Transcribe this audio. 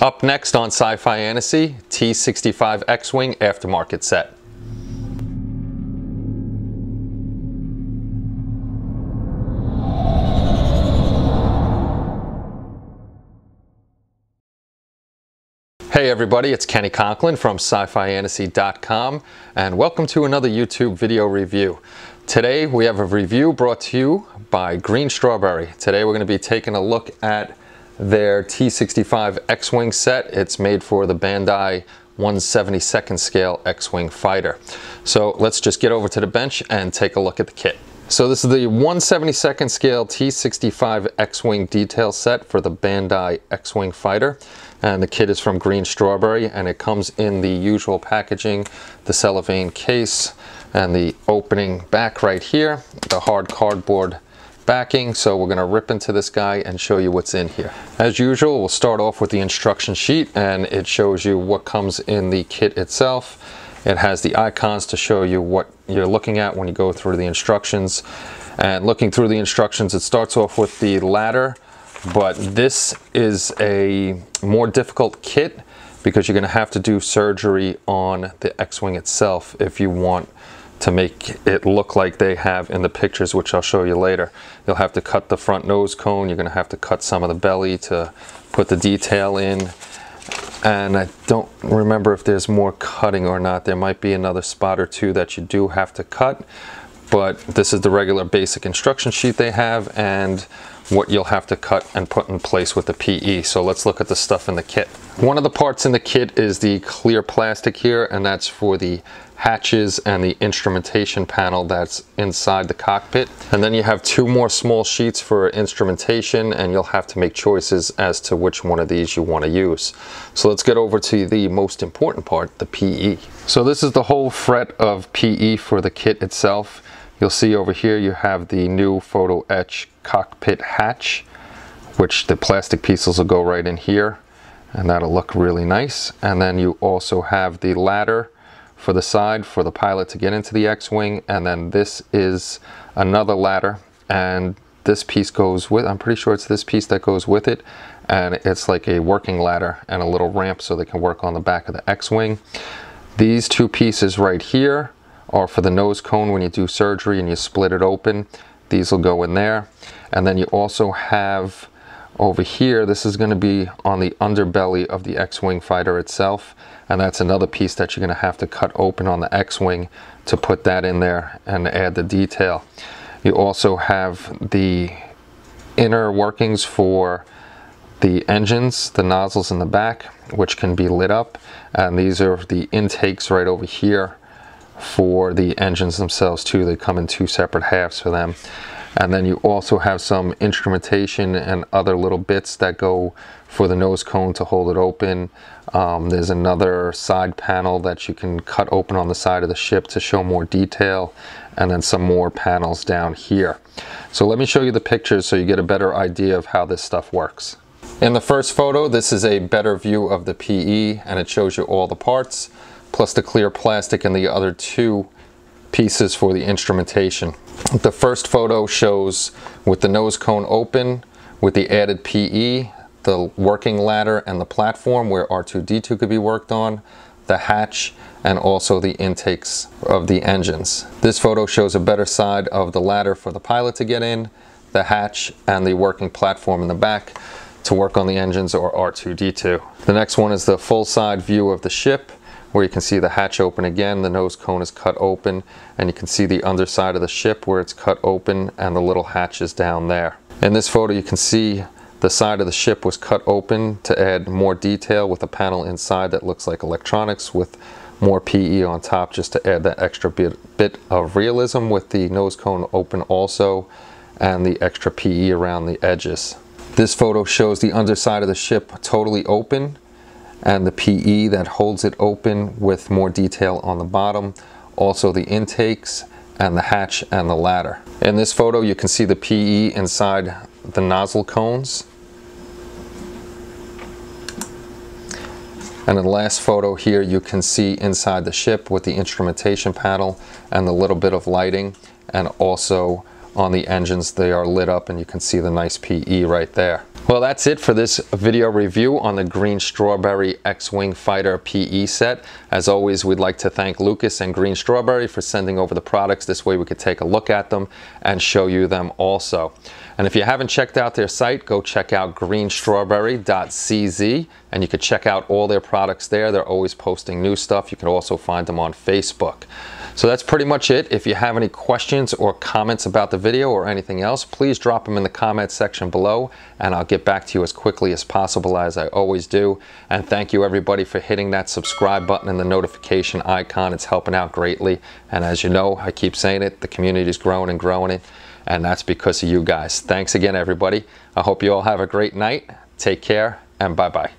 Up next on Scifiantasy, T-65 X-Wing aftermarket set. Hey everybody, it's Kenny Conklin from scifiantasy.com and welcome to another YouTube video review. Today we have a review brought to you by Green Strawberry. Today we're going to be taking a look at their T-65 X-Wing set. It's made for the Bandai 1/72 scale X-Wing fighter. So let's just get over to the bench and take a look at the kit. So this is the 1/72 scale T-65 X-Wing detail set for the Bandai X-Wing fighter. And the kit is from Green Strawberry, and it comes in the usual packaging, the cellophane case, and the opening back right here, the hard cardboard backing. So we're gonna rip into this guy and show you what's in here. As usual, we'll start off with the instruction sheet, and it shows you what comes in the kit itself. It has the icons to show you what you're looking at when you go through the instructions. And looking through the instructions, it starts off with the ladder, but this is a more difficult kit because you're going to have to do surgery on the X-Wing itself if you want to make it look like they have in the pictures, which I'll show you later. You'll have to cut the front nose cone, you're going to have to cut some of the belly to put the detail in, and I don't remember if there's more cutting or not. There might be another spot or two that you do have to cut, but this is the regular basic instruction sheet they have and what you'll have to cut and put in place with the PE. So let's look at the stuff in the kit. One of the parts in the kit is the clear plastic here, and that's for the hatches and the instrumentation panel that's inside the cockpit. And then you have two more small sheets for instrumentation, and you'll have to make choices as to which one of these you want to use. So let's get over to the most important part, the PE. So this is the whole fret of PE for the kit itself. You'll see over here you have the new photo etch cockpit hatch, which the plastic pieces will go right in here, and that'll look really nice. And then you also have the ladder for the side for the pilot to get into the X-Wing, and then this is another ladder, and this piece goes with, I'm pretty sure it's this piece that goes with it, and it's like a working ladder and a little ramp so they can work on the back of the X-Wing. These two pieces right here are for the nose cone when you do surgery and you split it open. These will go in there. And then you also have over here, this is going to be on the underbelly of the X-Wing fighter itself, and that's another piece that you're going to have to cut open on the X-Wing to put that in there and add the detail. You also have the inner workings for the engines, the nozzles in the back, which can be lit up, and these are the intakes right over here for the engines themselves too. They come in two separate halves for them. And then you also have some instrumentation and other little bits that go for the nose cone to hold it open. There's another side panel that you can cut open on the side of the ship to show more detail, and then some more panels down here. So let me show you the pictures so you get a better idea of how this stuff works. In the first photo, this is a better view of the PE, and it shows you all the parts, plus the clear plastic and the other two pieces for the instrumentation. The first photo shows with the nose cone open, with the added PE, the working ladder and the platform where R2-D2 could be worked on, the hatch, and also the intakes of the engines. This photo shows a better side of the ladder for the pilot to get in, the hatch, and the working platform in the back to work on the engines or R2-D2. The next one is the full side view of the ship, where you can see the hatch open again, the nose cone is cut open, and you can see the underside of the ship where it's cut open and the little hatches down there. In this photo you can see the side of the ship was cut open to add more detail with a panel inside that looks like electronics with more PE on top just to add that extra bit of realism with the nose cone open also and the extra PE around the edges. This photo shows the underside of the ship totally open and the PE that holds it open with more detail on the bottom, also the intakes and the hatch and the ladder. In this photo you can see the PE inside the nozzle cones. And in the last photo here you can see inside the ship with the instrumentation panel and the little bit of lighting, and also on the engines they are lit up and you can see the nice PE right there. Well, that's it for this video review on the Green Strawberry X-Wing Fighter PE set. As always, we'd like to thank Lucas and Green Strawberry for sending over the products. This way we could take a look at them and show you them also. And if you haven't checked out their site, go check out greenstrawberry.cz and you could check out all their products there. They're always posting new stuff. You can also find them on Facebook. So that's pretty much it. If you have any questions or comments about the video or anything else, please drop them in the comment section below and I'll get back to you as quickly as possible as I always do. And thank you everybody for hitting that subscribe button and the notification icon. It's helping out greatly. And as you know, I keep saying it, the community is growing and growing it. And that's because of you guys. Thanks again, everybody. I hope you all have a great night. Take care and bye-bye.